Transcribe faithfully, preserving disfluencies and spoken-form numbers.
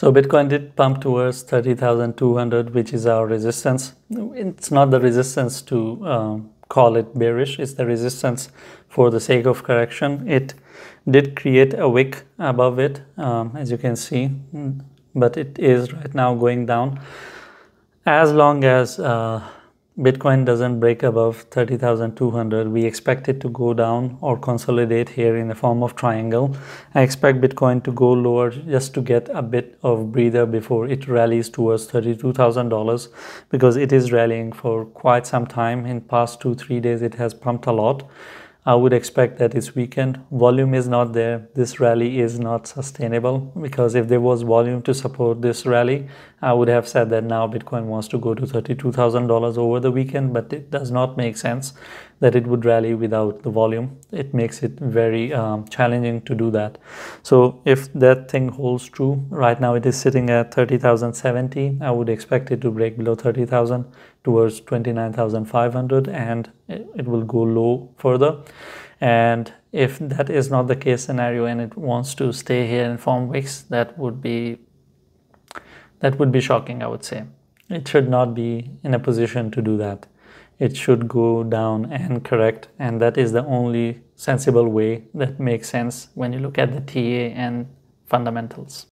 So Bitcoin did pump towards thirty thousand two hundred, which is our resistance. It's not the resistance to um, call it bearish, it's the resistance for the sake of correction. It did create a wick above it, um, as you can see, but it is right now going down. As long as uh, Bitcoin doesn't break above thirty thousand two hundred, we expect it to go down or consolidate here in the form of triangle. I expect Bitcoin to go lower just to get a bit of breather before it rallies towards thirty-two thousand dollars, because it is rallying for quite some time. In past two, three days, it has pumped a lot. I would expect that this weekend volume is not there. This rally is not sustainable, because if there was volume to support this rally, I would have said that now Bitcoin wants to go to thirty-two thousand dollars over the weekend, but it does not make sense that it would rally without the volume. It makes it very um, challenging to do that. So if that thing holds true, right now it is sitting at thirty thousand seventy. I would expect it to break below thirty thousand towards twenty-nine thousand five hundred, and it will go low further. And if that is not the case scenario and it wants to stay here and form wicks, that would be that would be shocking, I would say. It should not be in a position to do that. It should go down and correct, and that is the only sensible way that makes sense when you look at the T A and fundamentals.